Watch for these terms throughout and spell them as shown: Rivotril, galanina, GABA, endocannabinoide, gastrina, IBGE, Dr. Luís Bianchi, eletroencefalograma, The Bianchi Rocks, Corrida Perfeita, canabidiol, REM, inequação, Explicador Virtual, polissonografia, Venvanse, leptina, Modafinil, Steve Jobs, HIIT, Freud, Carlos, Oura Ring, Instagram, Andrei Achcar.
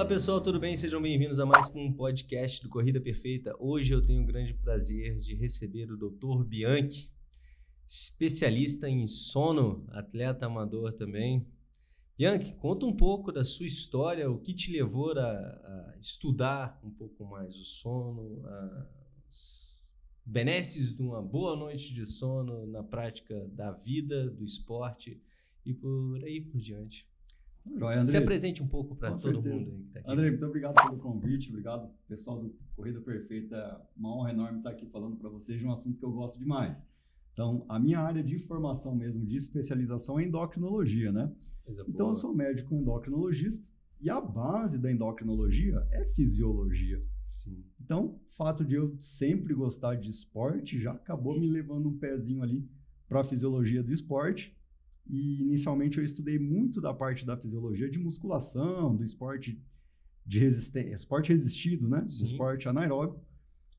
Olá pessoal, tudo bem? Sejam bem-vindos a mais um podcast do Corrida Perfeita. Hoje eu tenho o grande prazer de receber o Dr. Bianchi, especialista em sono, atleta amador também. Bianchi, conta um pouco da sua história, o que te levou a estudar um pouco mais o sono, os benesses de uma boa noite de sono na prática da vida, do esporte e por aí por diante. Joia, se apresente um pouco para todo mundo aí que está aqui. Andrei, muito obrigado pelo convite, obrigado pessoal do Corrida Perfeita, é uma honra enorme estar aqui falando para vocês de um assunto que eu gosto demais. Então, a minha área de formação mesmo, de especialização é endocrinologia, né? Então, eu sou médico endocrinologista e a base da endocrinologia é fisiologia. Sim. Então, o fato de eu sempre gostar de esporte já acabou me levando um pezinho ali para a fisiologia do esporte. E inicialmente eu estudei muito da parte da fisiologia de musculação, do esporte de resistência, esporte resistido, né? Sim. Do esporte anaeróbico.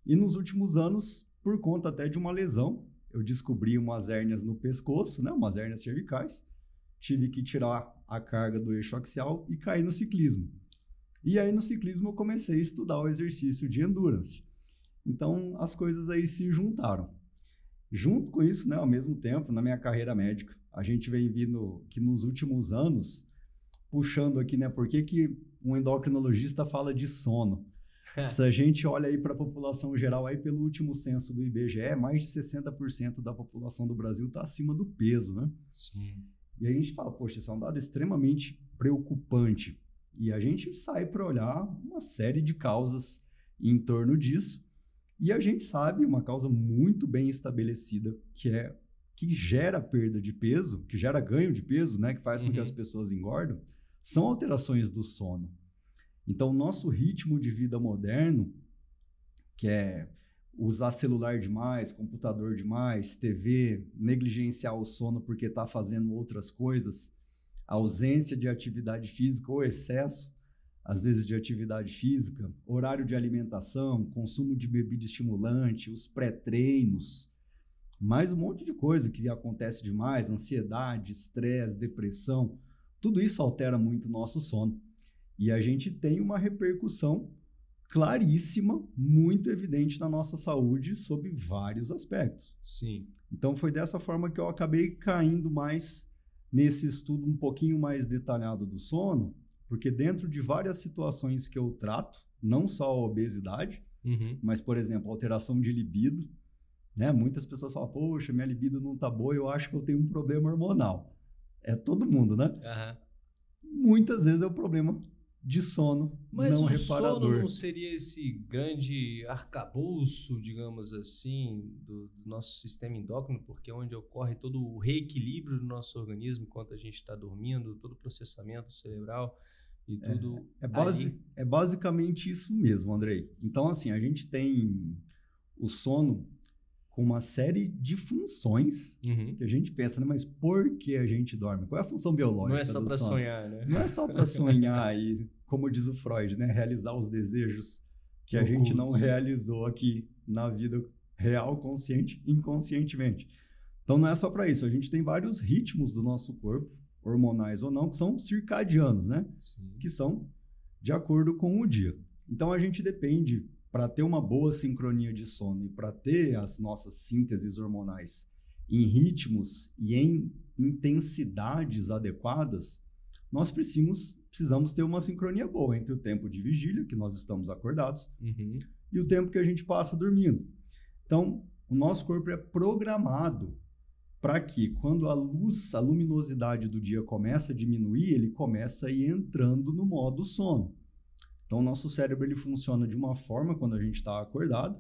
E nos últimos anos, por conta até de uma lesão, eu descobri umas hérnias no pescoço, né? Umas hérnias cervicais. Tive que tirar a carga do eixo axial e caí no ciclismo. E aí no ciclismo eu comecei a estudar o exercício de endurance. Então as coisas aí se juntaram. Junto com isso, né, ao mesmo tempo, na minha carreira médica, a gente vem vindo que nos últimos anos, puxando aqui, né, por que um endocrinologista fala de sono? Se a gente olha aí para a população geral, aí pelo último censo do IBGE, mais de 60% da população do Brasil está acima do peso, né? Sim. E a gente fala, poxa, isso é um dado extremamente preocupante. E a gente sai para olhar uma série de causas em torno disso. E a gente sabe uma causa muito bem estabelecida, que gera perda de peso, que gera ganho de peso, né, que faz com que as pessoas engordam, são alterações do sono. Então, o nosso ritmo de vida moderno, que é usar celular demais, computador demais, TV, negligenciar o sono porque está fazendo outras coisas, a ausência de atividade física ou excesso, às vezes de atividade física, horário de alimentação, consumo de bebida estimulante, os pré-treinos, mais um monte de coisa que acontece demais, ansiedade, estresse, depressão, tudo isso altera muito o nosso sono. E a gente tem uma repercussão claríssima, muito evidente na nossa saúde, sob vários aspectos. Sim. Então foi dessa forma que eu acabei caindo mais nesse estudo um pouquinho mais detalhado do sono, porque dentro de várias situações que eu trato, não só a obesidade, mas, por exemplo, alteração de libido, né? Muitas pessoas falam, poxa, minha libido não tá boa, eu acho que eu tenho um problema hormonal. É todo mundo, né? Muitas vezes é um problema de sono não reparador. Mas o sono não seria esse grande arcabouço, digamos assim, do nosso sistema endócrino, porque é onde ocorre todo o reequilíbrio do nosso organismo enquanto a gente está dormindo, todo o processamento cerebral... É basicamente isso mesmo, Andrei. Então, assim, a gente tem o sono com uma série de funções que a gente pensa, né? Mas por que a gente dorme? Qual é a função biológica do sono? Não é só para sonhar, né? Não é só para sonhar e, como diz o Freud, né? Realizar os desejos que a gente não realizou aqui na vida real, consciente, inconscientemente. Então, não é só para isso. A gente tem vários ritmos do nosso corpo, hormonais ou não, que são circadianos, né? Sim. Que são de acordo com o dia. Então, a gente depende, para ter uma boa sincronia de sono e para ter as nossas sínteses hormonais em ritmos e em intensidades adequadas, nós precisamos ter uma sincronia boa entre o tempo de vigília, que nós estamos acordados, e o tempo que a gente passa dormindo. Então, o nosso corpo é programado para que quando a luz, a luminosidade do dia começa a diminuir, ele começa a ir entrando no modo sono. Então, o nosso cérebro ele funciona de uma forma quando a gente está acordado.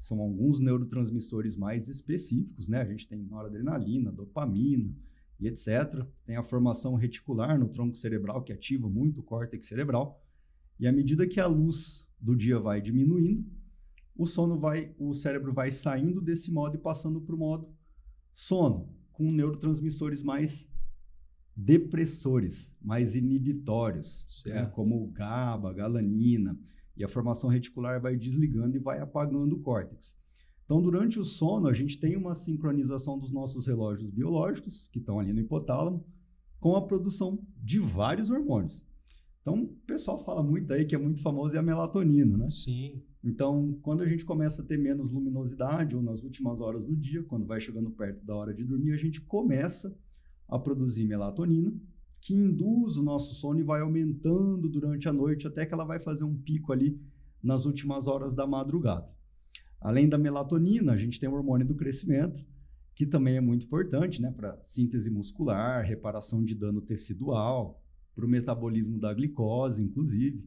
São alguns neurotransmissores mais específicos, né? A gente tem noradrenalina, dopamina e etc. Tem a formação reticular no tronco cerebral, que ativa muito o córtex cerebral. E à medida que a luz do dia vai diminuindo, o cérebro vai saindo desse modo e passando para o modo sono, com neurotransmissores mais depressores, mais inibitórios, né? Como o GABA, a galanina, e a formação reticular vai desligando e vai apagando o córtex. Então, durante o sono, a gente tem uma sincronização dos nossos relógios biológicos, que estão ali no hipotálamo, com a produção de vários hormônios. Então, o pessoal fala muito aí que é muito famoso é a melatonina, né? Sim. Então, quando a gente começa a ter menos luminosidade ou nas últimas horas do dia, quando vai chegando perto da hora de dormir, a gente começa a produzir melatonina, que induz o nosso sono e vai aumentando durante a noite até que ela vai fazer um pico ali nas últimas horas da madrugada. Além da melatonina, a gente tem o hormônio do crescimento, que também é muito importante, né, para síntese muscular, reparação de dano tecidual, para o metabolismo da glicose, inclusive.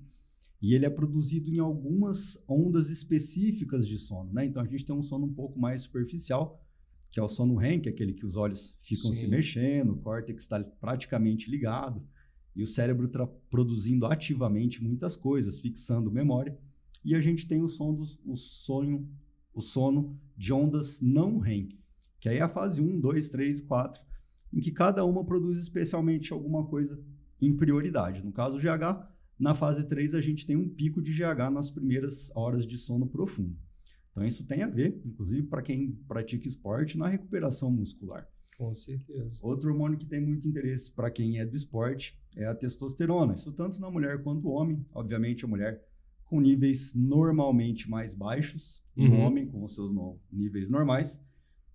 E ele é produzido em algumas ondas específicas de sono, né? Então a gente tem um sono um pouco mais superficial, que é o sono REM, que é aquele que os olhos ficam Sim. se mexendo, o córtex está praticamente ligado, e o cérebro está produzindo ativamente muitas coisas, fixando memória. E a gente tem o sono de ondas não REM, que aí é a fase 1, 2, 3 e 4, em que cada uma produz especialmente alguma coisa em prioridade. No caso, o GH, na fase 3, a gente tem um pico de GH nas primeiras horas de sono profundo. Então, isso tem a ver, inclusive, para quem pratica esporte, na recuperação muscular. Com certeza. Outro hormônio que tem muito interesse para quem é do esporte é a testosterona. Isso tanto na mulher quanto no homem. Obviamente, a mulher com níveis normalmente mais baixos, o homem com os seus níveis normais.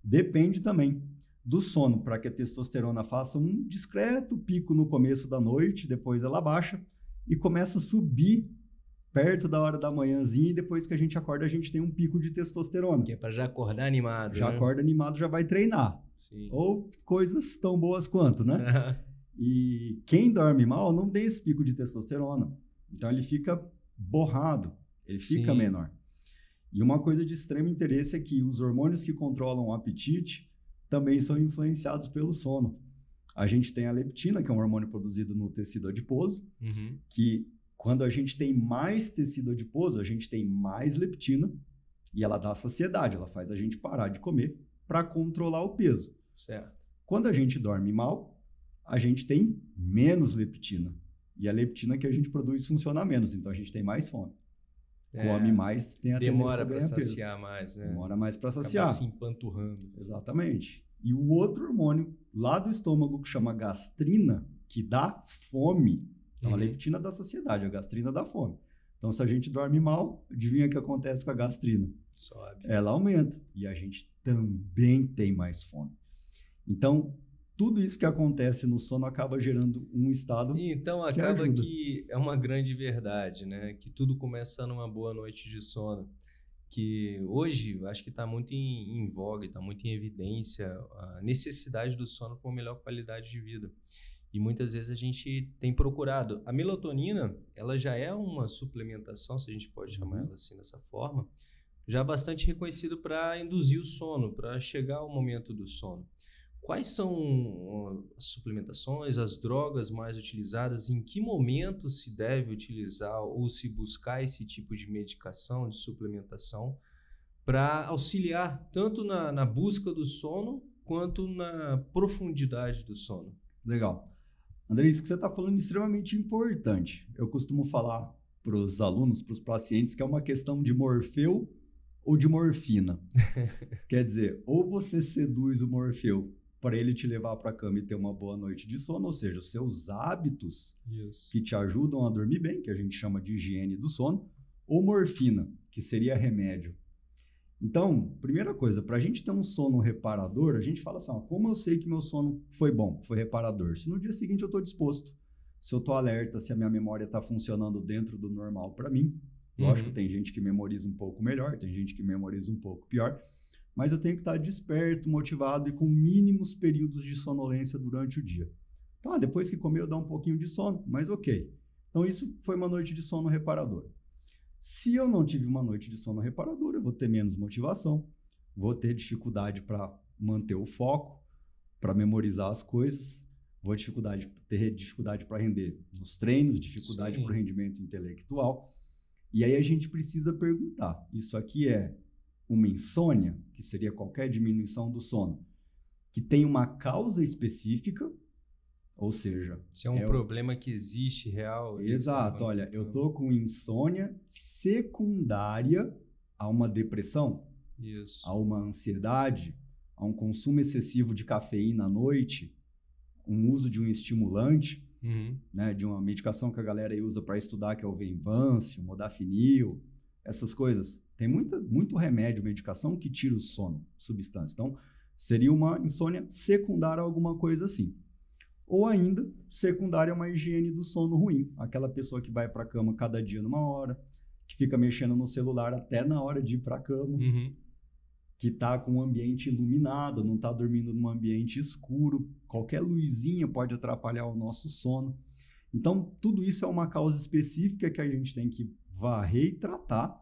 Depende também do sono, para que a testosterona faça um discreto pico no começo da noite, depois ela baixa e começa a subir perto da hora da manhãzinha, e depois que a gente acorda, a gente tem um pico de testosterona. Que é para já acordar animado. Já acorda animado, já vai treinar. Sim. Ou coisas tão boas quanto, né? E quem dorme mal não tem esse pico de testosterona. Então ele fica borrado, ele fica Sim. menor. E uma coisa de extremo interesse é que os hormônios que controlam o apetite também são influenciados pelo sono. A gente tem a leptina, que é um hormônio produzido no tecido adiposo, que quando a gente tem mais tecido adiposo, a gente tem mais leptina e ela dá saciedade, ela faz a gente parar de comer para controlar o peso. Certo. Quando a gente dorme mal, a gente tem menos leptina. E a leptina que a gente produz funciona menos, então a gente tem mais fome. Come mais, tem a demora para saciar peso. Mais, né? Demora mais para saciar. Acaba se empanturrando. Exatamente. E o outro hormônio lá do estômago que chama gastrina, que dá fome. Então a leptina dá saciedade, a gastrina dá fome. Então se a gente dorme mal, adivinha o que acontece com a gastrina? Sobe. Ela aumenta e a gente também tem mais fome. Então tudo isso que acontece no sono acaba gerando um estado. Então acaba que é uma grande verdade, né? Que tudo começa numa boa noite de sono. Que hoje acho que está muito em voga, está muito em evidência a necessidade do sono para uma melhor qualidade de vida. E muitas vezes a gente tem procurado. A melatonina, ela já é uma suplementação, se a gente pode chamar ela assim dessa forma, já bastante reconhecido para induzir o sono, para chegar ao momento do sono. Quais são as suplementações, as drogas mais utilizadas? Em que momento se deve utilizar ou se buscar esse tipo de medicação, de suplementação, para auxiliar tanto na busca do sono quanto na profundidade do sono? Legal. Andrei, isso que você está falando é extremamente importante. Eu costumo falar para os alunos, para os pacientes, que é uma questão de Morfeu ou de morfina. Quer dizer, ou você seduz o Morfeu para ele te levar para a cama e ter uma boa noite de sono, ou seja, os seus hábitos que te ajudam a dormir bem, que a gente chama de higiene do sono, ou morfina, que seria remédio. Então, primeira coisa, para a gente ter um sono reparador, a gente fala assim, ó, como eu sei que meu sono foi bom, foi reparador? Se no dia seguinte eu estou disposto, se eu estou alerta, se a minha memória está funcionando dentro do normal para mim, lógico, tem gente que memoriza um pouco melhor, tem gente que memoriza um pouco pior, mas eu tenho que estar desperto, motivado e com mínimos períodos de sonolência durante o dia. Tá, depois que comer eu dou um pouquinho de sono, mas ok. Então isso foi uma noite de sono reparadora. Se eu não tive uma noite de sono reparadora, eu vou ter menos motivação, vou ter dificuldade para manter o foco, para memorizar as coisas, vou ter dificuldade para render nos treinos, dificuldade para o rendimento intelectual. E aí a gente precisa perguntar, isso aqui é uma insônia, que seria qualquer diminuição do sono, que tem uma causa específica, ou seja... Se é um problema que existe, real... Exato, olha, eu tô com insônia secundária a uma depressão, a uma ansiedade, a um consumo excessivo de cafeína à noite, um uso de um estimulante... né, de uma medicação que a galera aí usa para estudar, que é o Venvanse, o Modafinil, essas coisas. Tem muito remédio, medicação que tira o sono, substância. Então, seria uma insônia secundária a alguma coisa assim. Ou ainda, secundária a uma higiene do sono ruim. Aquela pessoa que vai para a cama cada dia numa hora, que fica mexendo no celular até na hora de ir para a cama, que está com o ambiente iluminado, não está dormindo num ambiente escuro. Qualquer luzinha pode atrapalhar o nosso sono. Então, tudo isso é uma causa específica que a gente tem que varrer e tratar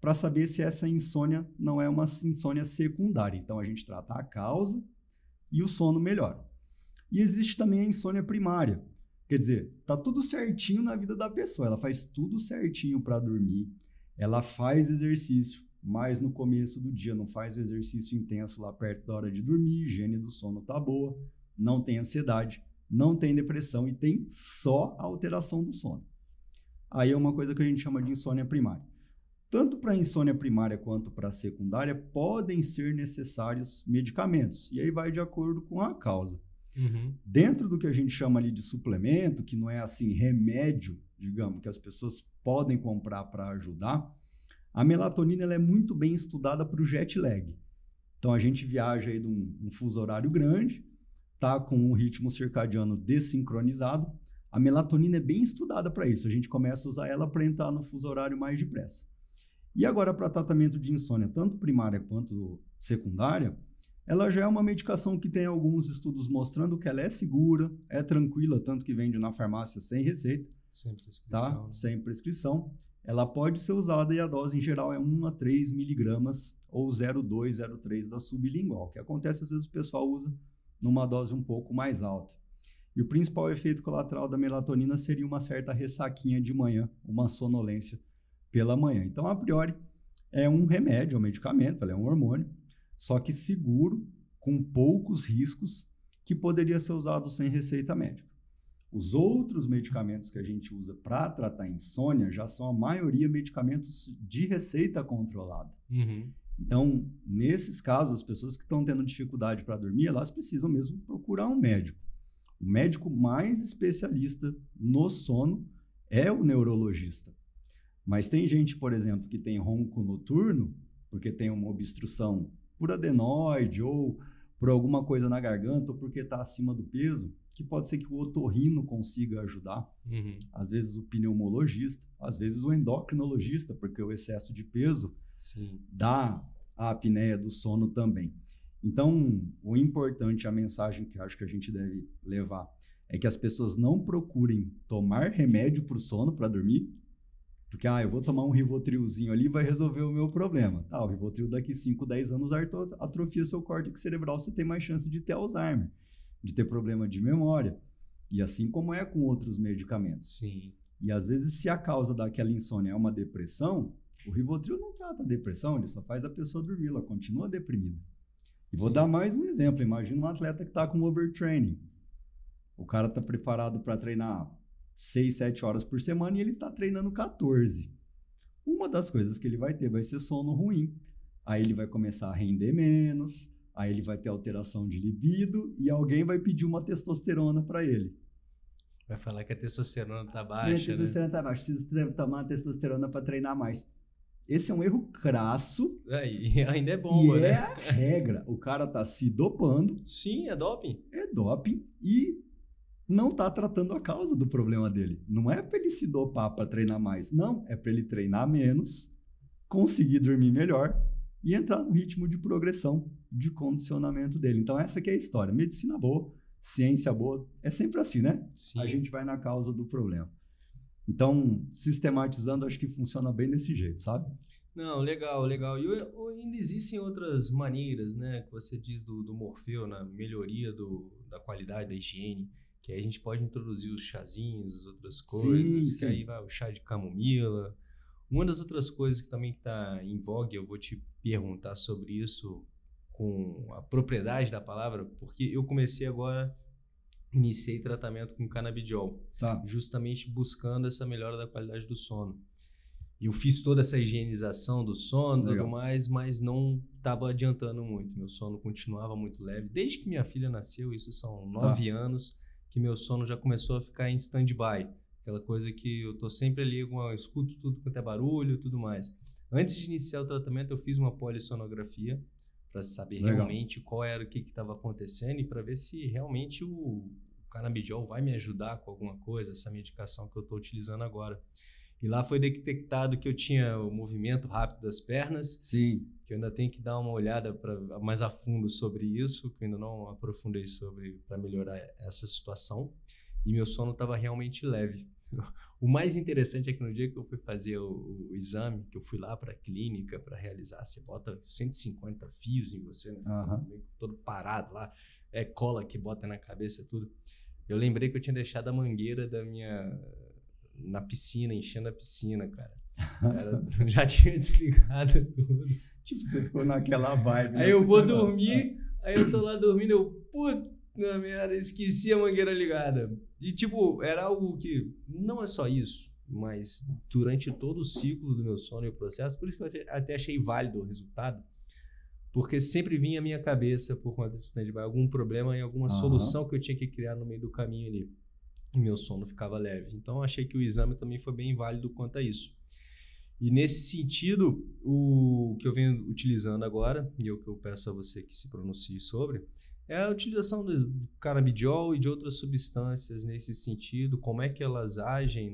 para saber se essa insônia não é uma insônia secundária. Então, a gente trata a causa e o sono melhora. E existe também a insônia primária. Quer dizer, tá tudo certinho na vida da pessoa. Ela faz tudo certinho para dormir. Ela faz exercício, mas no começo do dia não faz exercício intenso lá perto da hora de dormir. Higiene do sono tá boa, não tem ansiedade, não tem depressão e tem só a alteração do sono. Aí é uma coisa que a gente chama de insônia primária. Tanto para insônia primária quanto para secundária podem ser necessários medicamentos. E aí vai de acordo com a causa. Dentro do que a gente chama ali de suplemento, que não é assim remédio, digamos, que as pessoas podem comprar para ajudar, a melatonina ela é muito bem estudada para o jet lag. Então a gente viaja aí de um fuso horário grande, tá com um ritmo circadiano desincronizado, a melatonina é bem estudada para isso, a gente começa a usar ela para entrar no fuso horário mais depressa. E agora para tratamento de insônia, tanto primária quanto secundária, ela já é uma medicação que tem alguns estudos mostrando que ela é segura, é tranquila, tanto que vende na farmácia sem receita. Sem prescrição. Tá? Né? Sem prescrição. Ela pode ser usada e a dose em geral é 1 a 3 miligramas ou 0,2, 0,3 da sublingual. O que acontece, às vezes o pessoal usa numa dose um pouco mais alta. E o principal efeito colateral da melatonina seria uma certa ressaquinha de manhã, uma sonolência pela manhã. Então, a priori, é um remédio, é um medicamento, ela é um hormônio, só que seguro, com poucos riscos, que poderia ser usado sem receita médica. Os outros medicamentos que a gente usa para tratar insônia já são a maioria medicamentos de receita controlada. Então, nesses casos, as pessoas que estão tendo dificuldade para dormir, elas precisam mesmo procurar um médico. O médico mais especialista no sono é o neurologista. Mas tem gente, por exemplo, que tem ronco noturno, porque tem uma obstrução por adenoide ou por alguma coisa na garganta ou porque está acima do peso, que pode ser que o otorrino consiga ajudar, às vezes o pneumologista, às vezes o endocrinologista, porque o excesso de peso dá a apneia do sono também. Então, o importante, a mensagem que acho que a gente deve levar é que as pessoas não procurem tomar remédio para o sono, para dormir, porque, eu vou tomar um Rivotrilzinho ali e vai resolver o meu problema. Tá, o Rivotril daqui 5, 10 anos atrofia seu córtex cerebral, você tem mais chance de ter Alzheimer, de ter problema de memória. E assim como é com outros medicamentos. E às vezes, se a causa daquela insônia é uma depressão, o Rivotril não trata a depressão, ele só faz a pessoa dormir, ela continua deprimida. E vou dar mais um exemplo. Imagina um atleta que está com overtraining. O cara está preparado para treinar 6, 7 horas por semana e ele está treinando 14. Uma das coisas que ele vai ter vai ser sono ruim. Aí ele vai começar a render menos, aí ele vai ter alteração de libido e alguém vai pedir uma testosterona para ele. Vai falar que a testosterona está baixa, a testosterona está baixa, precisa tomar uma testosterona para treinar mais. Esse é um erro crasso. E ainda é bomba, né? É a regra. O cara está se dopando. Sim, é doping. É doping e não está tratando a causa do problema dele. Não é para ele se dopar para treinar mais, não. É para ele treinar menos, conseguir dormir melhor e entrar no ritmo de progressão, de condicionamento dele. Então, essa aqui é a história. Medicina boa, ciência boa, é sempre assim, né? A gente vai na causa do problema. Então, sistematizando, acho que funciona bem desse jeito, sabe? Não, legal, legal. E ainda existem outras maneiras, né? Que você diz do Morfeu, na melhoria da qualidade da higiene. Que aí a gente pode introduzir os chazinhos, as outras coisas, que aí vai o chá de camomila. Uma das outras coisas que também está em vogue, eu vou te perguntar sobre isso com a propriedade da palavra, porque eu comecei agora, iniciei tratamento com canabidiol, justamente buscando essa melhora da qualidade do sono. Eu fiz toda essa higienização do sono, tudo mais, mas não estava adiantando muito. Meu sono continuava muito leve. Desde que minha filha nasceu, isso são 9 anos, que meu sono já começou a ficar em stand-by. Aquela coisa que eu tô sempre ali, eu escuto tudo quanto é barulho e tudo mais. Antes de iniciar o tratamento, eu fiz uma polissonografia para saber realmente qual era o que estava acontecendo e para ver se realmente o canabidiol vai me ajudar com alguma coisa, essa medicação que eu estou utilizando agora. E lá foi detectado que eu tinha o movimento rápido das pernas, sim, que eu ainda tenho que dar uma olhada mais a fundo sobre isso, que eu ainda não aprofundei sobre para melhorar essa situação. E meu sono estava realmente leve. O mais interessante é que no dia que eu fui fazer o exame, que eu fui lá para a clínica para realizar, você bota 150 fios em você, né? Você tá meio todo parado lá, é cola que bota na cabeça, tudo. Eu lembrei que eu tinha deixado a mangueira da minha... na piscina, enchendo a piscina, cara. Eu já tinha desligado tudo. Tipo, você ficou naquela vibe. Aí eu vou dormir, aí eu tô lá dormindo, eu... Puta merda, esqueci a mangueira ligada. E, tipo, era algo que... Não é só isso, mas durante todo o ciclo do meu sono e o processo, por isso que eu até achei válido o resultado, porque sempre vinha à minha cabeça, por conta desse stand-by, algum problema e alguma solução que eu tinha que criar no meio do caminho ali. E meu sono ficava leve. Então, eu achei que o exame também foi bem válido quanto a isso. E nesse sentido, o que eu venho utilizando agora, e o que eu peço a você que se pronuncie sobre, é a utilização do canabidiol e de outras substâncias nesse sentido, como é que elas agem,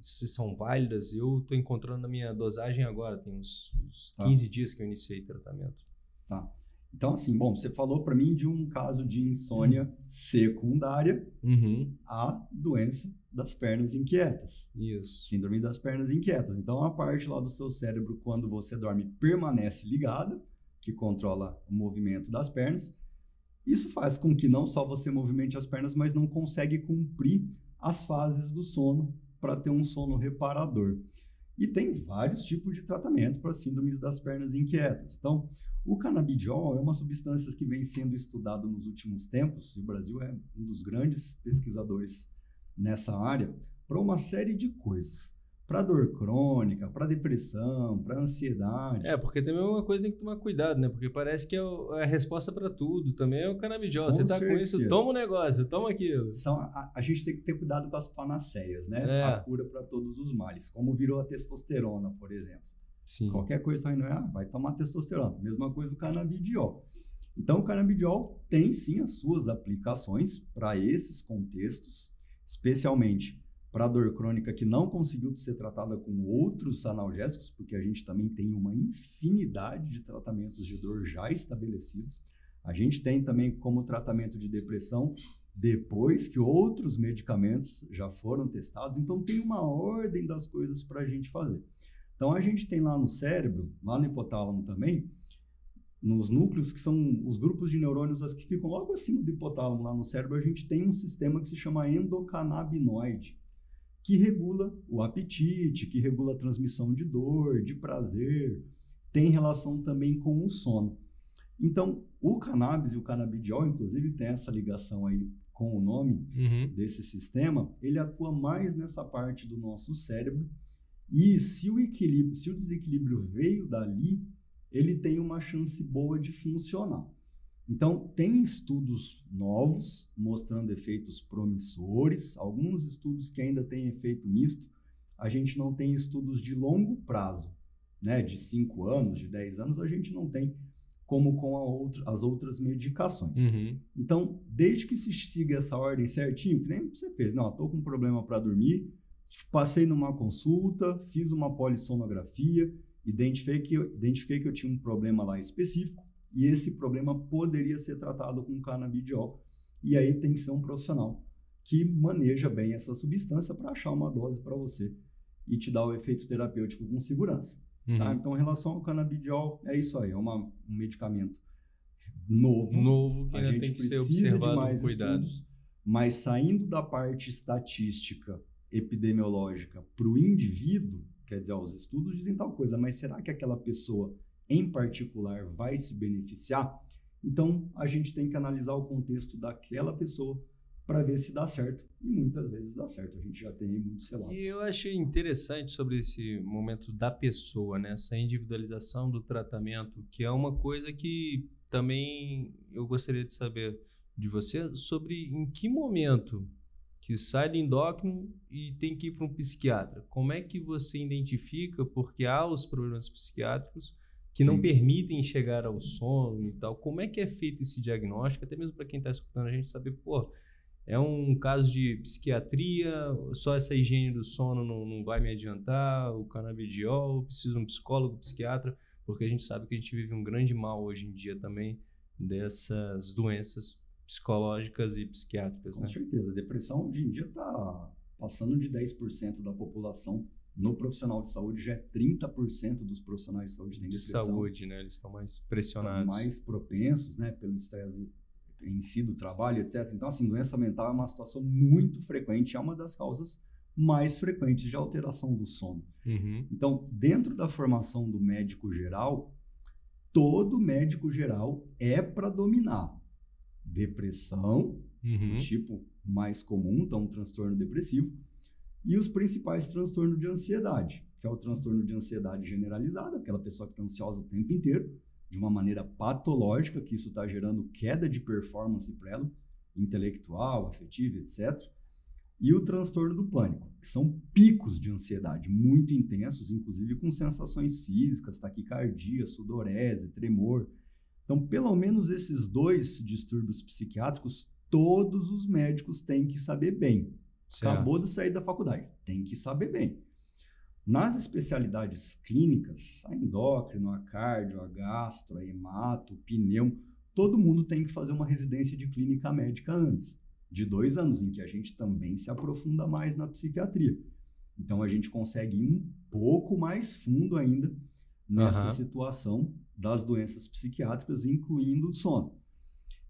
se são válidas. Eu estou encontrando a minha dosagem agora, tem uns 15 dias que eu iniciei o tratamento. Tá. Então, assim, bom, você falou para mim de um caso de insônia secundária à doença das pernas inquietas. Isso. Síndrome das pernas inquietas. Então, a parte lá do seu cérebro, quando você dorme, permanece ligada, que controla o movimento das pernas. Isso faz com que não só você movimente as pernas, mas não consegue cumprir as fases do sono para ter um sono reparador. E tem vários tipos de tratamento para síndromes das pernas inquietas. Então, o canabidiol é uma substância que vem sendo estudada nos últimos tempos, e o Brasil é um dos grandes pesquisadores nessa área, para uma série de coisas. Para dor crônica, para depressão, para ansiedade. É, porque também é uma coisa que tem que tomar cuidado, né? Porque parece que é a resposta para tudo. Também é o canabidiol. Você tá com isso, toma um negócio, toma aquilo. A gente tem que ter cuidado com as panaceias, né? É. A cura para todos os males. Como virou a testosterona, por exemplo. Sim. Qualquer coisa aí não é, vai tomar testosterona. Mesma coisa do canabidiol. Então, o canabidiol tem sim as suas aplicações para esses contextos, especialmente para dor crônica que não conseguiu ser tratada com outros analgésicos, porque a gente também tem uma infinidade de tratamentos de dor já estabelecidos. A gente tem também como tratamento de depressão depois que outros medicamentos já foram testados. Então, tem uma ordem das coisas para a gente fazer. Então, a gente tem lá no cérebro, lá no hipotálamo também, nos núcleos, que são os grupos de neurônios as que ficam logo acima do hipotálamo lá no cérebro, a gente tem um sistema que se chama endocannabinoide, que regula o apetite, que regula a transmissão de dor, de prazer, tem relação também com o sono. Então, o cannabis e o canabidiol, inclusive, tem essa ligação aí com o nome desse sistema, ele atua mais nessa parte do nosso cérebro, e se o desequilíbrio veio dali, ele tem uma chance boa de funcionar. Então, tem estudos novos mostrando efeitos promissores, alguns estudos que ainda têm efeito misto. A gente não tem estudos de longo prazo, né? De 5 anos, de 10 anos, a gente não tem, como com as outras medicações. Então, desde que se siga essa ordem certinho, que nem você fez, não, estou com um problema para dormir, passei numa consulta, fiz uma polissonografia, identifiquei que eu tinha um problema lá específico, e esse problema poderia ser tratado com canabidiol. E aí tem que ser um profissional que maneja bem essa substância para achar uma dose para você e te dar o efeito terapêutico com segurança. Tá? Então, em relação ao canabidiol, é isso aí. É um medicamento novo que a gente precisa de mais estudos. Mas saindo da parte estatística epidemiológica para o indivíduo, quer dizer, os estudos dizem tal coisa, mas será que aquela pessoa em particular vai se beneficiar? Então, a gente tem que analisar o contexto daquela pessoa para ver se dá certo. E muitas vezes dá certo. A gente já tem muitos relatos. E eu achei interessante sobre esse momento da pessoa, né? Essa individualização do tratamento, que é uma coisa que também eu gostaria de saber de você sobre em que momento que sai do endócrino e tem que ir para um psiquiatra. Como é que você identifica, porque há os problemas psiquiátricos que Sim. não permitem chegar ao sono e tal. Como é que é feito esse diagnóstico? Até mesmo para quem está escutando a gente saber, pô, é um caso de psiquiatria, só essa higiene do sono não vai me adiantar, o canabidiol, preciso de um psicólogo, psiquiatra, porque a gente sabe que a gente vive um grande mal hoje em dia também dessas doenças psicológicas e psiquiátricas. Com certeza, a depressão hoje em dia está passando de 10% da população. No profissional de saúde já é 30% dos profissionais de saúde têm depressão. De saúde, né? Eles estão mais pressionados. Estão mais propensos, né? Pelo estresse em si do trabalho, etc. Então, assim, doença mental é uma situação muito frequente, é uma das causas mais frequentes de alteração do sono. Uhum. Então, dentro da formação do médico geral, todo médico geral é para dominar depressão, uhum. o tipo mais comum, então um transtorno depressivo, e os principais transtornos de ansiedade, que é o transtorno de ansiedade generalizada, aquela pessoa que está ansiosa o tempo inteiro, de uma maneira patológica, que isso está gerando queda de performance para ela, intelectual, afetiva, etc. E o transtorno do pânico, que são picos de ansiedade muito intensos, inclusive com sensações físicas, taquicardia, sudorese, tremor. Então, pelo menos esses dois distúrbios psiquiátricos, todos os médicos têm que saber bem. Certo. Acabou de sair da faculdade, tem que saber bem. Nas especialidades clínicas, a endócrino, a cardio, a gastro, a hemato, pneu, todo mundo tem que fazer uma residência de clínica médica antes, de 2 anos, em que a gente também se aprofunda mais na psiquiatria. Então, a gente consegue ir um pouco mais fundo ainda nessa uhum. situação das doenças psiquiátricas, incluindo o sono.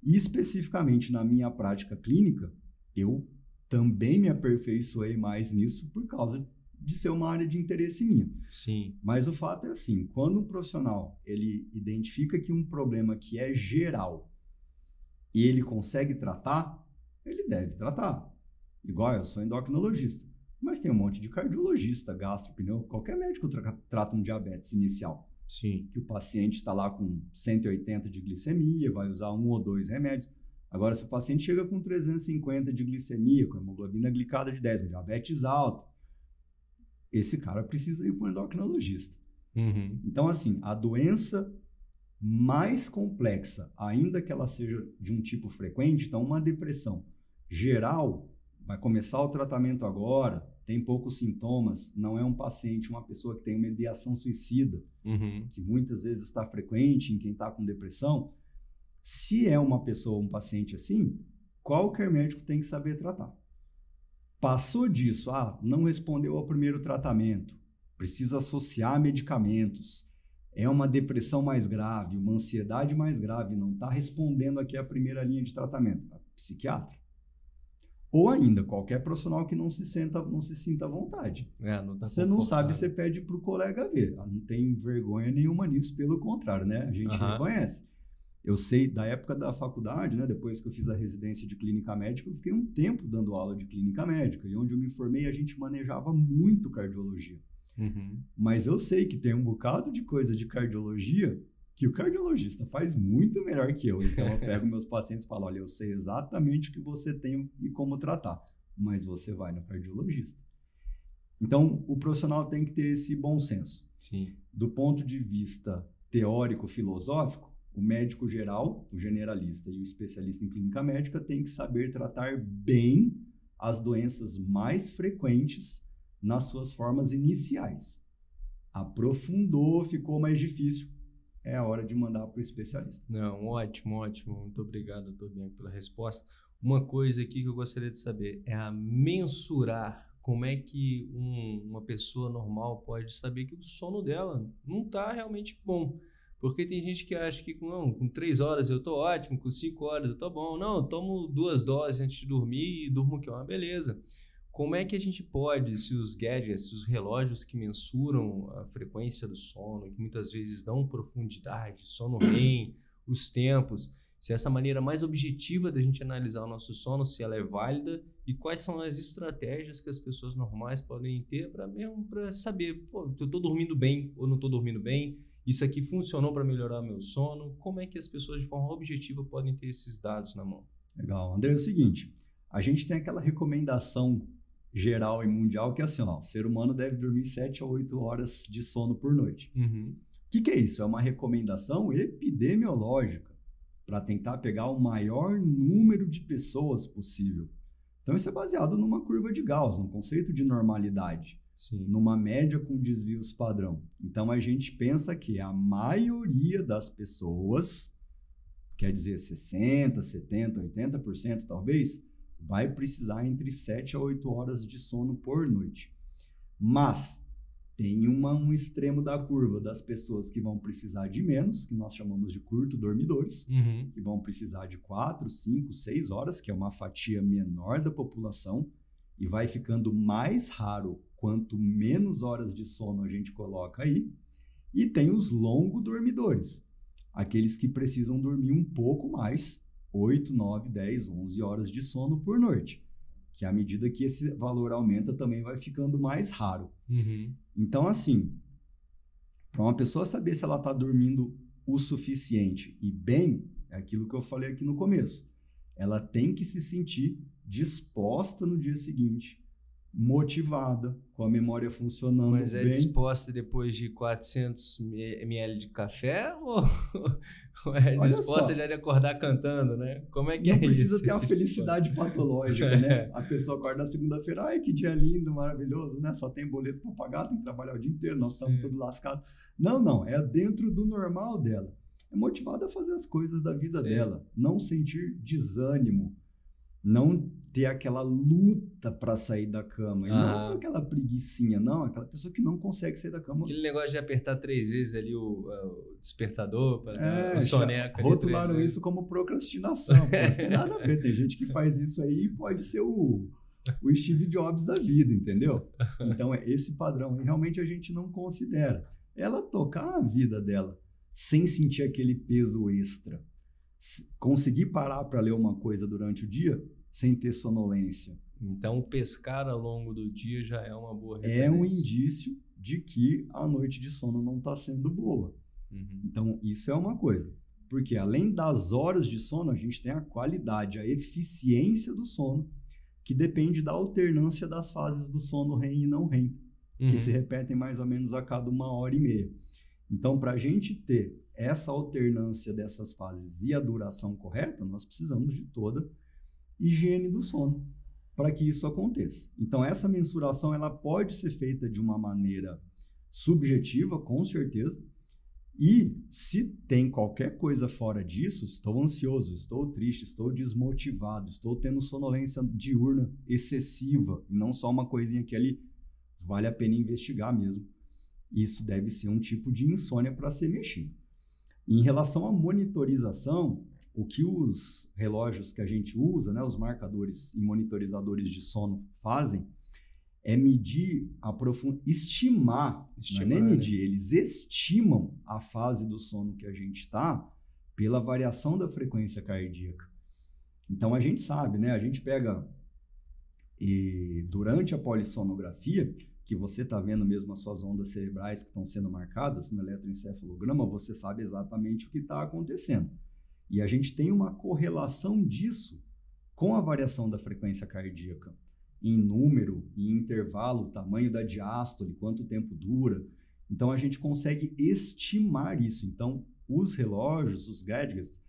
E, especificamente, na minha prática clínica, eu também me aperfeiçoei mais nisso por causa de ser uma área de interesse minha. Sim. Mas o fato é assim, quando um profissional ele identifica que um problema que é geral e ele consegue tratar, ele deve tratar. Igual eu sou endocrinologista, mas tem um monte de cardiologista, gastro, pneu, qualquer médico trata um diabetes inicial. Sim. Que o paciente está lá com 180 de glicemia, vai usar 1 ou 2 remédios. Agora, se o paciente chega com 350 de glicemia, com hemoglobina glicada de 10, diabetes alto, esse cara precisa ir para um endocrinologista. Uhum. Então, assim, a doença mais complexa, ainda que ela seja de um tipo frequente, então uma depressão geral, vai começar o tratamento agora, tem poucos sintomas, não é um paciente, uma pessoa que tem uma ideação suicida, uhum. que muitas vezes está frequente em quem está com depressão. Se é uma pessoa, um paciente assim, qualquer médico tem que saber tratar. Passou disso, não respondeu ao primeiro tratamento, precisa associar medicamentos, é uma depressão mais grave, uma ansiedade mais grave, não está respondendo aqui à primeira linha de tratamento, psiquiatra. Ou ainda, qualquer profissional que não se sinta à vontade. Você não sabe, você pede para o colega ver. Não tem vergonha nenhuma nisso, pelo contrário, né? A gente reconhece. Eu sei, da época da faculdade, né, depois que eu fiz a residência de clínica médica, eu fiquei um tempo dando aula de clínica médica, e onde eu me formei a gente manejava muito cardiologia. Uhum. Mas eu sei que tem um bocado de coisa de cardiologia que o cardiologista faz muito melhor que eu. Então eu pego meus pacientes e falo, olha, eu sei exatamente o que você tem e como tratar, mas você vai no cardiologista. Então o profissional tem que ter esse bom senso. Sim. Do ponto de vista teórico-filosófico, o médico geral, o generalista e o especialista em clínica médica tem que saber tratar bem as doenças mais frequentes nas suas formas iniciais. Aprofundou, ficou mais difícil, é a hora de mandar para o especialista. Não, ótimo, ótimo. Muito obrigado, doutor Bianchi, pela resposta. Uma coisa aqui que eu gostaria de saber é a mensurar. Como é que uma pessoa normal pode saber que o sono dela não está realmente bom? Porque tem gente que acha que com 3 horas eu tô ótimo, com 5 horas eu tô bom. Não, eu tomo 2 doses antes de dormir e durmo que é uma beleza. Como é que a gente pode, se os gadgets, se os relógios que mensuram a frequência do sono, que muitas vezes dão profundidade, sono REM, os tempos, se essa maneira mais objetiva da gente analisar o nosso sono, se ela é válida, e quais são as estratégias que as pessoas normais podem ter para saber, pô, eu tô dormindo bem ou não tô dormindo bem, isso aqui funcionou para melhorar meu sono? Como é que as pessoas, de forma objetiva, podem ter esses dados na mão? Legal. Andrei, é o seguinte, a gente tem aquela recomendação geral e mundial que é assim, ó, o ser humano deve dormir 7 a 8 horas de sono por noite. Uhum. O que é isso? É uma recomendação epidemiológica para tentar pegar o maior número de pessoas possível. Então, isso é baseado numa curva de Gauss, num conceito de normalidade, sim, numa média com desvios padrão. Então, a gente pensa que a maioria das pessoas, quer dizer 60%, 70%, 80% talvez, vai precisar entre 7 a 8 horas de sono por noite. Mas tem um extremo da curva das pessoas que vão precisar de menos, que nós chamamos de curto dormidores, uhum, que vão precisar de 4, 5, 6 horas, que é uma fatia menor da população, e vai ficando mais raro quanto menos horas de sono a gente coloca aí. E tem os longo dormidores, aqueles que precisam dormir um pouco mais, 8, 9, 10, 11 horas de sono por noite, que à medida que esse valor aumenta também vai ficando mais raro. Uhum. Então, assim, para uma pessoa saber se ela está dormindo o suficiente e bem, é aquilo que eu falei aqui no começo, ela tem que se sentir disposta no dia seguinte, motivada, com a memória funcionando bem. Mas é bem disposta depois de 400 ml de café ou é disposta já de acordar cantando, né? Como é que não é precisa isso? Precisa ter uma felicidade patológica, né? A pessoa acorda na segunda-feira, ai, que dia lindo, maravilhoso, né? Só tem boleto para pagar, tem que trabalhar o dia inteiro, nós estamos todos lascados. Não, é dentro do normal dela. É motivada a fazer as coisas da vida, sim, dela, não sentir desânimo, não ter aquela luta para sair da cama. E não aquela preguicinha, não. Aquela pessoa que não consegue sair da cama. Aquele negócio de apertar 3 vezes ali o despertador, o soneca. Rotularam isso como procrastinação. Não tem nada a ver. Tem gente que faz isso aí e pode ser o Steve Jobs da vida, entendeu? Então, é esse padrão. E realmente a gente não considera. Ela tocar a vida dela sem sentir aquele peso extra. Conseguir parar para ler uma coisa durante o dia sem ter sonolência. Então, pescar ao longo do dia já é uma boa referência. É um indício de que a noite de sono não está sendo boa. Uhum. Então, isso é uma coisa. Porque além das horas de sono, a gente tem a qualidade, a eficiência do sono, que depende da alternância das fases do sono REM e não REM, uhum, que se repetem mais ou menos a cada 1h30. Então, para a gente ter essa alternância dessas fases e a duração correta, nós precisamos de toda higiene do sono para que isso aconteça. Então, essa mensuração ela pode ser feita de uma maneira subjetiva, com certeza, e se tem qualquer coisa fora disso, estou ansioso, estou triste, estou desmotivado, estou tendo sonolência diurna excessiva, e não só uma coisinha que ali, vale a pena investigar mesmo. Isso deve ser um tipo de insônia para ser mexido. Em relação à monitorização, o que os relógios que a gente usa, né, os marcadores e monitorizadores de sono fazem, é medir a profundidade, estimar, não é nem medir, né? Eles estimam a fase do sono que a gente está pela variação da frequência cardíaca. Então a gente sabe, né? A gente pega durante a polissonografia, que você está vendo mesmo as suas ondas cerebrais que estão sendo marcadas no eletroencefalograma, você sabe exatamente o que está acontecendo. E a gente tem uma correlação disso com a variação da frequência cardíaca, em número, em intervalo, tamanho da diástole, quanto tempo dura. Então, a gente consegue estimar isso. Então, os relógios, os gadgets,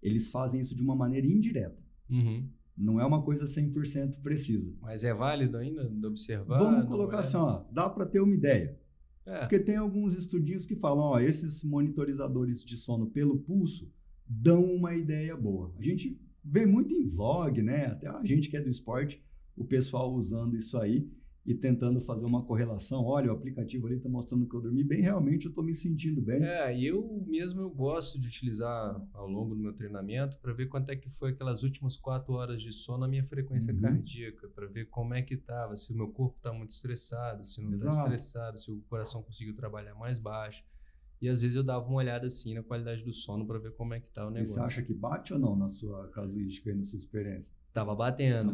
eles fazem isso de uma maneira indireta. Uhum. Não é uma coisa 100% precisa. Mas é válido ainda de observar? Vamos colocar assim, ó, dá para ter uma ideia. É. Porque tem alguns estudinhos que falam, ó, esses monitorizadores de sono pelo pulso dão uma ideia boa. A gente vê muito em vlog, né? Até a gente que é do esporte, o pessoal usando isso aí e tentando fazer uma correlação. Olha, o aplicativo ali está mostrando que eu dormi bem, realmente eu estou me sentindo bem. É, e eu gosto de utilizar ao longo do meu treinamento para ver quanto é que foi aquelas últimas 4 horas de sono a minha frequência, uhum, cardíaca, para ver como é que estava, se o meu corpo está muito estressado, se não está estressado, se o coração conseguiu trabalhar mais baixo. E às vezes eu dava uma olhada assim na qualidade do sono para ver como é que tá o negócio. E você acha que bate ou não na sua casuística e na sua experiência? Tava batendo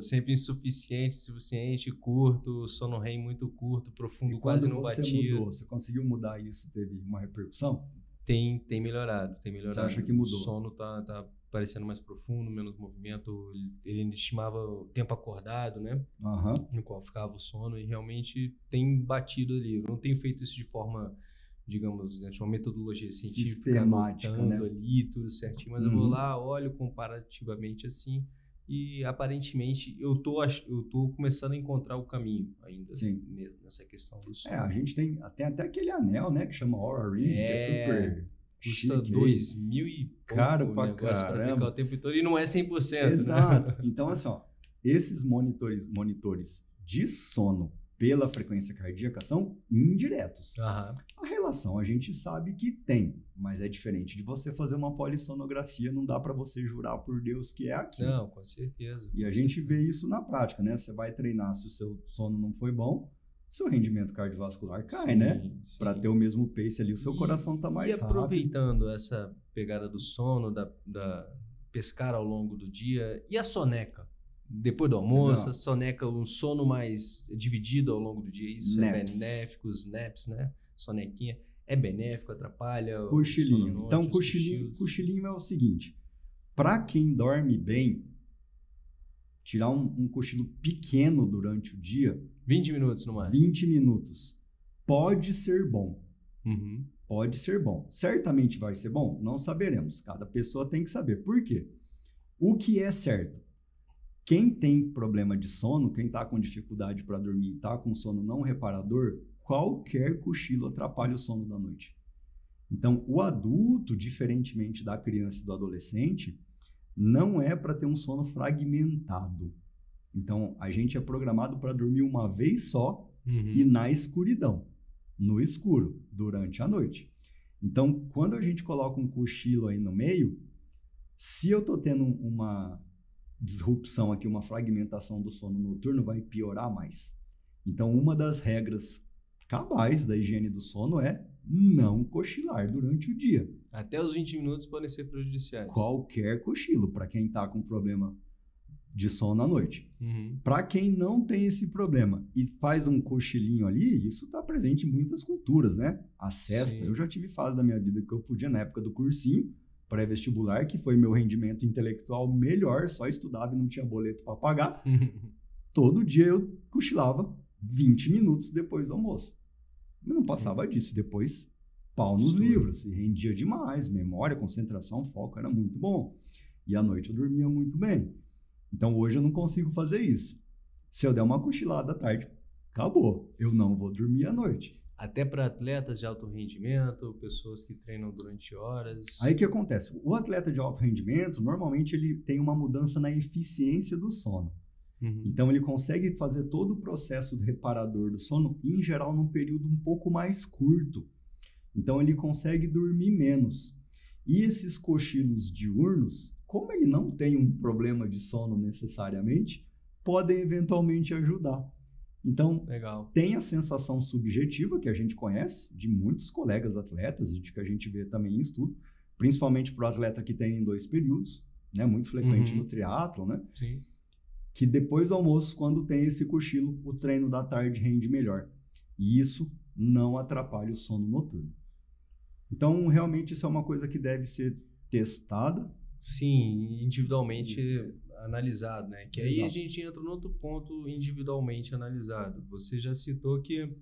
sempre insuficiente, suficiente, curto, sono REM muito curto, profundo, quase não batia. E quando você mudou, você conseguiu mudar isso? Teve uma repercussão? Tem melhorado. Você acha que mudou? O sono tá parecendo mais profundo, menos movimento. Ele estimava o tempo acordado, né? Uhum. No qual ficava o sono, e realmente tem batido ali. Eu não tenho feito isso de forma, digamos, né, de uma metodologia científica, sistemática, né? Ali, tudo certinho. Mas eu vou lá, olho comparativamente assim, e aparentemente eu tô começando a encontrar o caminho ainda. Sim. Nessa questão do sono. É, a gente tem até aquele anel, né, que chama Oura Ring, que é super... Custa R$2.000 e pouco. Caro pra caramba. Pra ficar o tempo todo, e não é 100%. Exato. Né? Então, assim, ó, esses monitores de sono pela frequência cardíaca são indiretos. Uhum. A relação a gente sabe que tem, mas é diferente de você fazer uma polissonografia. Não dá pra você jurar por Deus que é aquilo. Não, com certeza. E a gente vê isso na prática, né? Você vai treinar, se o seu sono não foi bom, seu rendimento cardiovascular cai, sim, né? Para ter o mesmo pace ali, o seu coração tá mais rápido. E aproveitando essa pegada do sono, da pescar ao longo do dia, e a soneca? Depois do almoço, a soneca, um sono mais dividido ao longo do dia, isso naps. É benéfico, os naps, né? Sonequinha é benéfico, atrapalha... Cochilinho. Então, cochilinho é o seguinte, para quem dorme bem, tirar um cochilo pequeno durante o dia... 20 minutos no máximo. 20 minutos. Pode ser bom. Uhum. Pode ser bom. Certamente vai ser bom? Não saberemos. Cada pessoa tem que saber. Por quê? O que é certo? Quem tem problema de sono, quem está com dificuldade para dormir, está com sono não reparador, qualquer cochilo atrapalha o sono da noite. Então, o adulto, diferentemente da criança e do adolescente, não é para ter um sono fragmentado. Então, a gente é programado para dormir uma vez só, e na escuridão, no escuro, durante a noite. Então, quando a gente coloca um cochilo aí no meio, se eu tô tendo uma disrupção aqui, uma fragmentação do sono noturno, vai piorar mais. Então, uma das regras cabais da higiene do sono é não cochilar durante o dia. Até os 20 minutos podem ser prejudiciais. Qualquer cochilo, para quem tá com problema de sono à noite. Uhum. Para quem não tem esse problema e faz um cochilinho ali, isso está presente em muitas culturas, né? A cesta, eu já tive fase da minha vida que eu podia, na época do cursinho pré-vestibular, que foi meu rendimento intelectual melhor, só estudava e não tinha boleto para pagar. Todo dia eu cochilava 20 minutos depois do almoço. Eu não passava disso. Depois, pau nos livros. E rendia demais. Memória, concentração, foco, era muito bom. E à noite eu dormia muito bem. Então, hoje eu não consigo fazer isso. Se eu der uma cochilada à tarde, acabou. Eu não vou dormir à noite. Até para atletas de alto rendimento, pessoas que treinam durante horas. Aí o que acontece? O atleta de alto rendimento, normalmente, ele tem uma mudança na eficiência do sono. Uhum. Então, ele consegue fazer todo o processo reparador do sono, em geral, num período um pouco mais curto. Então, ele consegue dormir menos. E esses cochilos diurnos, como ele não tem um problema de sono necessariamente, podem eventualmente ajudar. Então, tem a sensação subjetiva que a gente conhece de muitos colegas atletas e de que a gente vê também em estudo, principalmente para o atleta que tem em 2 períodos, né, muito frequente no triatlo, né? Sim. Que depois do almoço, quando tem esse cochilo, o treino da tarde rende melhor. E isso não atrapalha o sono noturno. Então, realmente, isso é uma coisa que deve ser testada. Sim, individualmente analisado, né? Que aí a gente entra no outro ponto, individualmente analisado. Você já citou que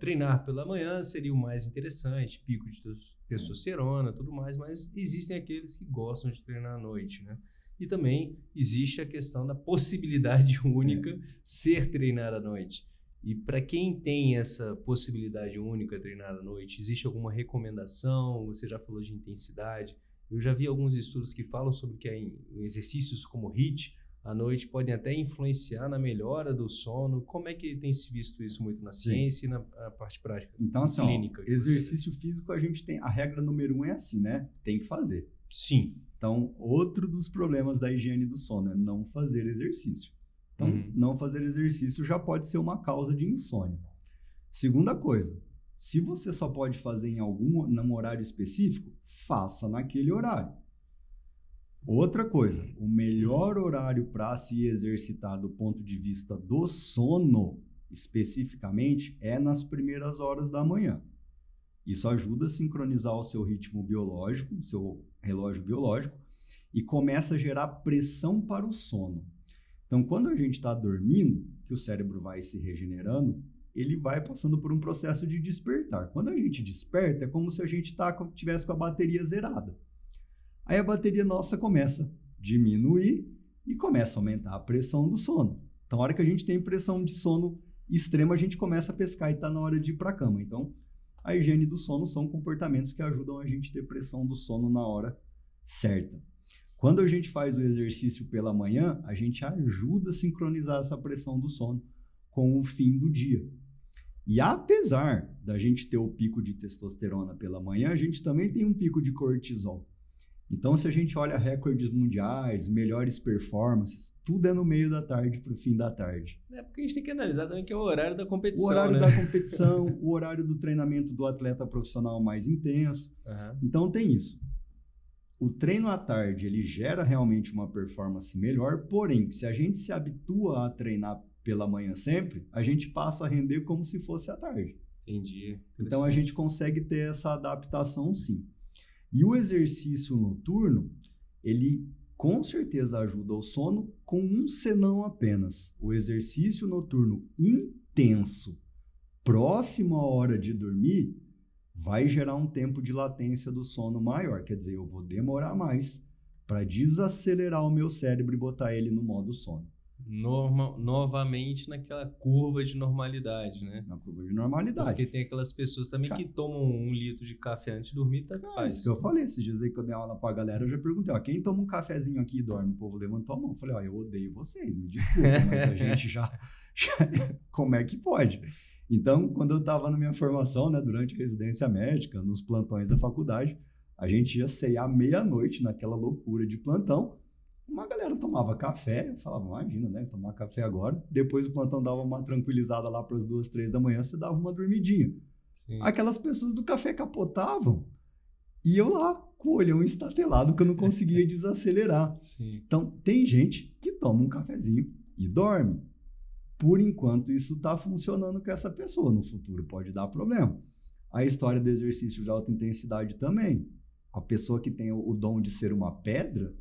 treinar pela manhã seria o mais interessante, pico de testosterona e tudo mais, mas existem aqueles que gostam de treinar à noite, né? E também existe a questão da possibilidade única ser treinar à noite. E para quem tem essa possibilidade única de treinar à noite, existe alguma recomendação? Você já falou de intensidade. Eu já vi alguns estudos que falam sobre que exercícios como HIIT à noite podem até influenciar na melhora do sono. Como é que tem se visto isso muito na ciência e na parte prática? Então, assim, clínica, ó, exercício físico a gente tem, a regra número 1 é assim, né? Tem que fazer. Sim. Então, outro dos problemas da higiene do sono é não fazer exercício. Então, não fazer exercício já pode ser uma causa de insônia. Segunda coisa. Se você só pode fazer num horário específico, faça naquele horário. Outra coisa, o melhor horário para se exercitar do ponto de vista do sono, especificamente, é nas primeiras horas da manhã. Isso ajuda a sincronizar o seu ritmo biológico, o seu relógio biológico, e começa a gerar pressão para o sono. Então, quando a gente está dormindo, que o cérebro vai se regenerando, ele vai passando por um processo de despertar. Quando a gente desperta, é como se a gente tivesse com a bateria zerada. Aí a bateria nossa começa a diminuir e começa a aumentar a pressão do sono. Então, a hora que a gente tem pressão de sono extrema, a gente começa a pescar e está na hora de ir para a cama. Então, a higiene do sono são comportamentos que ajudam a gente a ter pressão do sono na hora certa. Quando a gente faz o exercício pela manhã, a gente ajuda a sincronizar essa pressão do sono com o fim do dia. E apesar da gente ter o pico de testosterona pela manhã, a gente também tem um pico de cortisol. Então, se a gente olha recordes mundiais, melhores performances, tudo é no meio da tarde para o fim da tarde. É porque a gente tem que analisar também que é o horário da competição. O horário da competição, o horário do treinamento do atleta profissional mais intenso. Uhum. Então, tem isso. O treino à tarde, ele gera realmente uma performance melhor, porém, se a gente se habitua a treinar pela manhã sempre, a gente passa a render como se fosse à tarde. Entendi. Então, a gente consegue ter essa adaptação, sim. E o exercício noturno, ele com certeza ajuda ao sono com um senão apenas. O exercício noturno intenso, próximo à hora de dormir, vai gerar um tempo de latência do sono maior. Quer dizer, eu vou demorar mais para desacelerar o meu cérebro e botar ele no modo sono. Novamente naquela curva de normalidade, né? Na curva de normalidade. Porque tem aquelas pessoas também que tomam 1 litro de café antes de dormir, tá fácil. Isso que eu falei, esses dias aí que eu dei aula pra galera, eu já perguntei, ó, quem toma um cafezinho aqui e dorme? O povo levantou a mão. Eu falei, ó, eu odeio vocês, me desculpa, mas a gente já... Como é que pode? Então, quando eu estava na minha formação, né, durante a residência médica, nos plantões da faculdade, a gente ia ceiar meia-noite naquela loucura de plantão. Uma galera tomava café, eu falava, imagina, né, tomar café agora. Depois o plantão dava uma tranquilizada lá para as 2, 3 da manhã, você dava uma dormidinha. Sim. Aquelas pessoas do café capotavam e eu lá com o olhão estatelado que eu não conseguia desacelerar. Sim. Então, tem gente que toma um cafezinho e dorme. Por enquanto, isso está funcionando com essa pessoa. No futuro pode dar problema. A história do exercício de alta intensidade também. A pessoa que tem o dom de ser uma pedra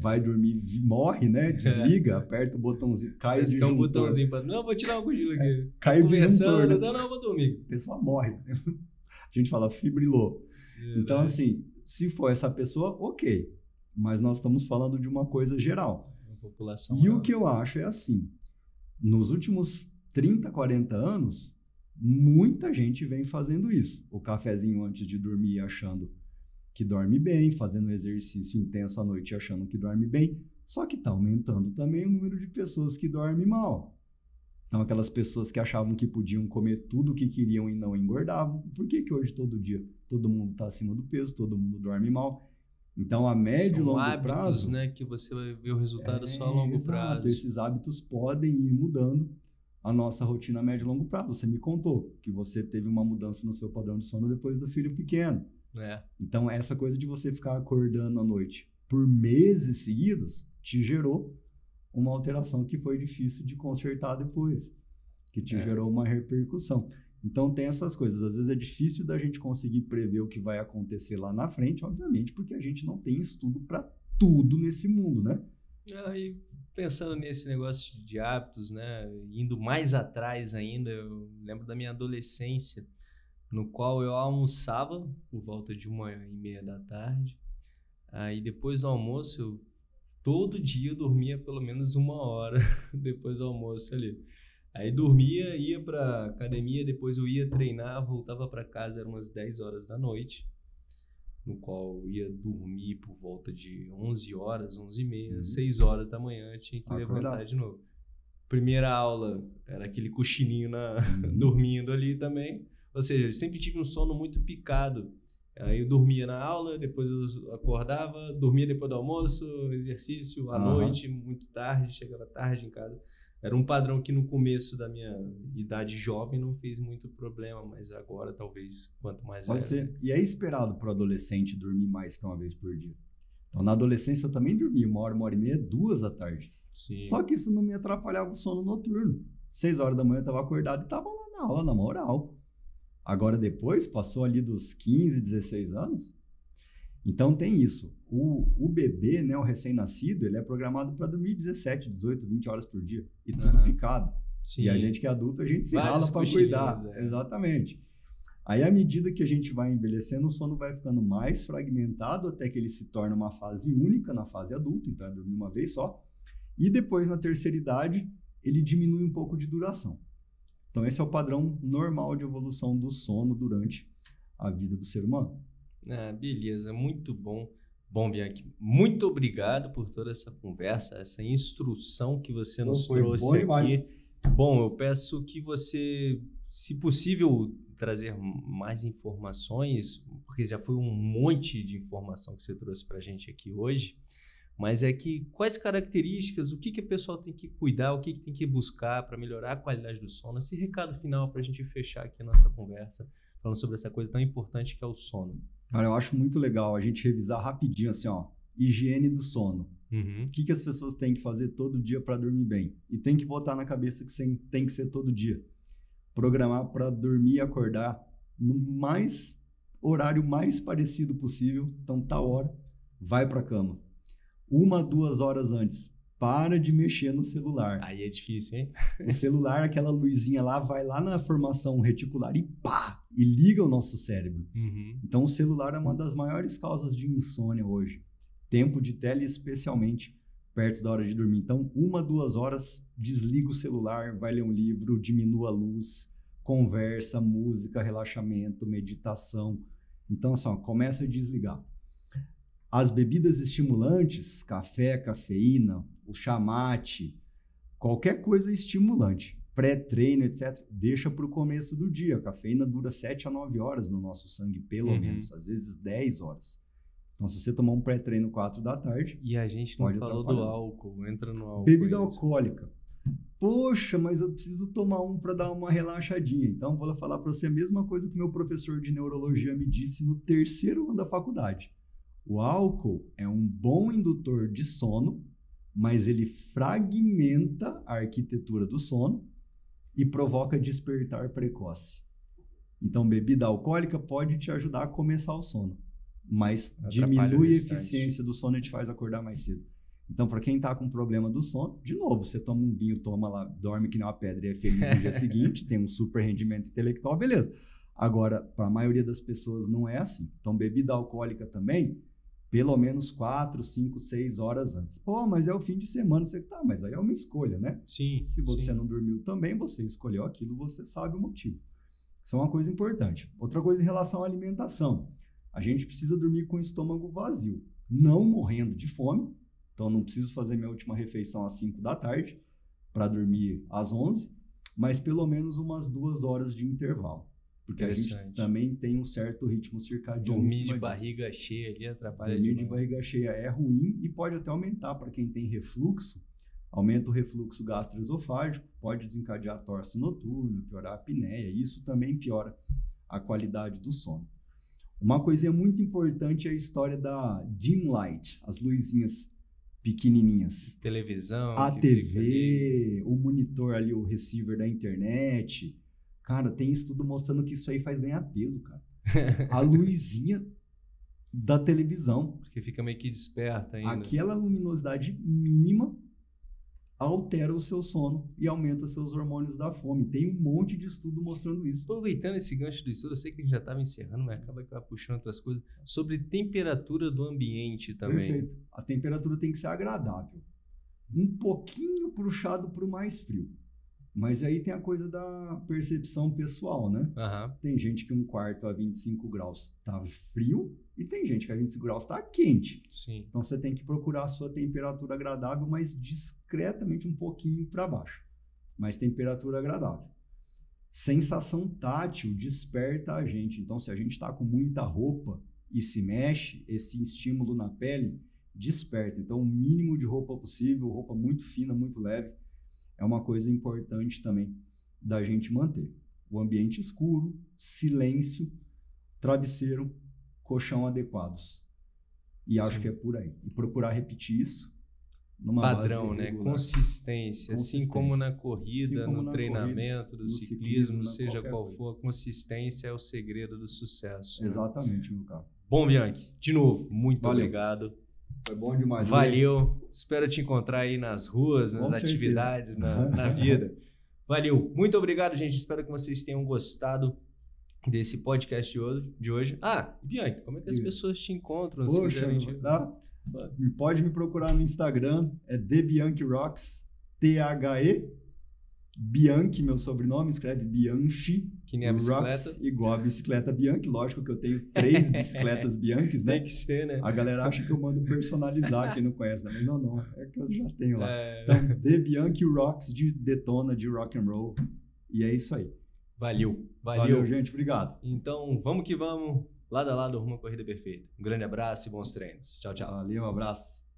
vai dormir, morre, né? Desliga, aperta o botãozinho, cai o disjuntor. Um botãozinho pra... Não, vou tirar uma cochila aqui. Cai o disjuntor. Né? Não, vou dormir. A pessoa morre. A gente fala, fibrilou. Verdade. Então, assim, se for essa pessoa, ok. Mas nós estamos falando de uma coisa geral. Uma população e maior. O que eu acho é assim, nos últimos 30, 40 anos, muita gente vem fazendo isso. O cafezinho antes de dormir achando que dorme bem, fazendo exercício intenso à noite achando que dorme bem, só que está aumentando também o número de pessoas que dormem mal. Então, aquelas pessoas que achavam que podiam comer tudo o que queriam e não engordavam, por que que hoje todo dia todo mundo está acima do peso, todo mundo dorme mal? Então, a médio e longo hábitos, prazo... né, que você vai ver o resultado só a longo prazo. Esses hábitos podem ir mudando a nossa rotina a médio e longo prazo. Você me contou que você teve uma mudança no seu padrão de sono depois do filho pequeno. É. Então, essa coisa de você ficar acordando à noite por meses seguidos te gerou uma alteração que foi difícil de consertar depois, que te gerou uma repercussão. Então, tem essas coisas. Às vezes é difícil da gente conseguir prever o que vai acontecer lá na frente, obviamente, porque a gente não tem estudo para tudo nesse mundo, né? E pensando nesse negócio de hábitos, né? Indo mais atrás ainda, eu lembro da minha adolescência, no qual eu almoçava por volta de 1h30 da tarde. Aí depois do almoço, eu, todo dia eu dormia pelo menos 1 hora depois do almoço ali. Aí dormia, ia pra academia, depois eu ia treinar, voltava para casa, eram umas 10 horas da noite, no qual eu ia dormir por volta de 11 horas, 11 e meia, 6 horas da manhã, eu tinha que levantar de novo. Primeira aula, era aquele cochilinho dormindo ali também. Ou seja, eu sempre tive um sono muito picado. Aí eu dormia na aula, depois eu acordava, dormia depois do almoço, exercício, à noite, muito tarde, chegava tarde em casa. Era um padrão que no começo da minha idade jovem não fez muito problema, mas agora talvez quanto mais... Pode ser. E é esperado para o adolescente dormir mais que uma vez por dia. Então, na adolescência eu também dormia 1h, 1h30, 2 da tarde. Sim. Só que isso não me atrapalhava o sono noturno. 6 horas da manhã eu estava acordado e estava lá na aula, na moral. Agora depois, passou ali dos 15, 16 anos, Então tem isso. O bebê, né, o recém-nascido, ele é programado para dormir 17, 18, 20 horas por dia e tudo picado. Sim. E a gente que é adulto, a gente se rala para cuidar. É. Exatamente. Aí, à medida que a gente vai envelhecendo, o sono vai ficando mais fragmentado até que ele se torna uma fase única na fase adulta, então é dormir uma vez só. E depois, na terceira idade, ele diminui um pouco de duração. Então, esse é o padrão normal de evolução do sono durante a vida do ser humano. Ah, beleza, muito bom. Bom, Bianchi, muito obrigado por toda essa conversa, essa instrução que você nos trouxe aqui. Demais. Bom, eu peço que você, se possível, trazer mais informações, porque já foi um monte de informação que você trouxe para a gente aqui hoje, mas é que quais características, o que que a pessoa tem que cuidar, o que que tem que buscar para melhorar a qualidade do sono. Esse recado final para a gente fechar aqui a nossa conversa, falando sobre essa coisa tão importante que é o sono. Cara, eu acho muito legal a gente revisar rapidinho assim, ó, higiene do sono. Uhum. O que que as pessoas têm que fazer todo dia para dormir bem? E tem que botar na cabeça que tem que ser todo dia. Programar para dormir e acordar no horário mais parecido possível. Então, tal hora, vai para a cama. 1, 2 horas antes, para de mexer no celular. Aí é difícil, hein? O celular, aquela luzinha lá, vai lá na formação reticular e pá! E liga o nosso cérebro. Uhum. Então, o celular é uma das maiores causas de insônia hoje. Tempo de tela, especialmente perto da hora de dormir. Então, 1, 2 horas, desliga o celular, vai ler um livro, diminua a luz, conversa, música, relaxamento, meditação. Então, assim, ó, começa a desligar. As bebidas estimulantes, café, cafeína, o chá mate, qualquer coisa estimulante, pré-treino, etc., deixa para o começo do dia. A cafeína dura 7 a 9 horas no nosso sangue, pelo menos, às vezes 10 horas. Então, se você tomar um pré-treino 4 da tarde... E a gente não falou do álcool, entra no álcool. Bebida alcoólica. Poxa, mas eu preciso tomar um para dar uma relaxadinha. Então, vou falar para você a mesma coisa que meu professor de neurologia me disse no terceiro ano da faculdade. O álcool é um bom indutor de sono, mas ele fragmenta a arquitetura do sono e provoca despertar precoce. Então, bebida alcoólica pode te ajudar a começar o sono, mas diminui a eficiência do sono e te faz acordar mais cedo. Então, para quem está com problema do sono, de novo, você toma um vinho, toma lá, dorme que nem uma pedra e é feliz no dia seguinte, tem um super rendimento intelectual, beleza. Agora, para a maioria das pessoas não é assim. Então, bebida alcoólica também, pelo menos 4, 5, 6 horas antes. Pô, mas é o fim de semana, você tá, mas aí é uma escolha, né? Sim. Se você não dormiu também, você escolheu aquilo, você sabe o motivo. Isso é uma coisa importante. Outra coisa em relação à alimentação. A gente precisa dormir com o estômago vazio, não morrendo de fome. Então, não preciso fazer minha última refeição às 5 da tarde para dormir às 11, mas pelo menos umas 2 horas de intervalo. Porque a gente também tem um certo ritmo circadiano. Dormir de barriga cheia ali atrapalha demais. Dormir de barriga cheia é ruim e pode até aumentar. Para quem tem refluxo, aumenta o refluxo gastroesofágico, pode desencadear torce noturno, piorar a apneia. Isso também piora a qualidade do sono. Uma coisinha muito importante é a história da dim light, as luzinhas pequenininhas. Televisão. A TV, o monitor ali, o receiver da internet... Cara, tem estudo mostrando que isso aí faz ganhar peso, cara. A luzinha da televisão. Porque fica meio que desperta ainda. Aquela luminosidade mínima altera o seu sono e aumenta seus hormônios da fome. Tem um monte de estudo mostrando isso. Aproveitando esse gancho do estudo, eu sei que a gente já estava encerrando, mas acaba que vai puxando outras coisas. Sobre temperatura do ambiente também. Perfeito. A temperatura tem que ser agradável. Um pouquinho puxado para o mais frio. Mas aí tem a coisa da percepção pessoal, né? Uhum. Tem gente que um quarto a 25 graus tá frio e tem gente que a 25 graus tá quente. Sim. Então você tem que procurar a sua temperatura agradável, mas discretamente um pouquinho para baixo. Mas temperatura agradável. Sensação tátil desperta a gente. Então se a gente tá com muita roupa e se mexe, esse estímulo na pele desperta. Então o mínimo de roupa possível, roupa muito fina, muito leve. É uma coisa importante também da gente manter. O ambiente escuro, silêncio, travesseiro, colchão adequados. E acho que é por aí. E procurar repetir isso numa padrão, né? Consistência. Assim como na corrida, assim no treinamento, do ciclismo, seja qual for, a consistência é o segredo do sucesso. Exatamente, meu caro. Bom, Bianchi, de novo, muito obrigado. Foi bom demais. Valeu. Né? Espero te encontrar aí nas ruas, nas atividades, na vida. Valeu. Muito obrigado, gente. Espero que vocês tenham gostado desse podcast de hoje. Ah, Bianchi, como é que as pessoas te encontram? Poxa, pode me procurar no Instagram, é The Bianchi Rocks, T-H-E, Bianchi, meu sobrenome, escreve Bianchi. Que nem a bicicleta. Rocks igual a bicicleta Bianchi, lógico que eu tenho 3 bicicletas Bianchis, né? Tem que ser, né? A galera acha que eu mando personalizar, quem não conhece, né? Mas não, é que eu já tenho lá. Então, The Bianchi Rocks, de Detona, de rock and roll, e é isso aí. Valeu, valeu. Valeu, gente, obrigado. Então, vamos que vamos, lado a lado, rumo à corrida perfeita. Um grande abraço e bons treinos. Tchau, tchau. Valeu, um abraço.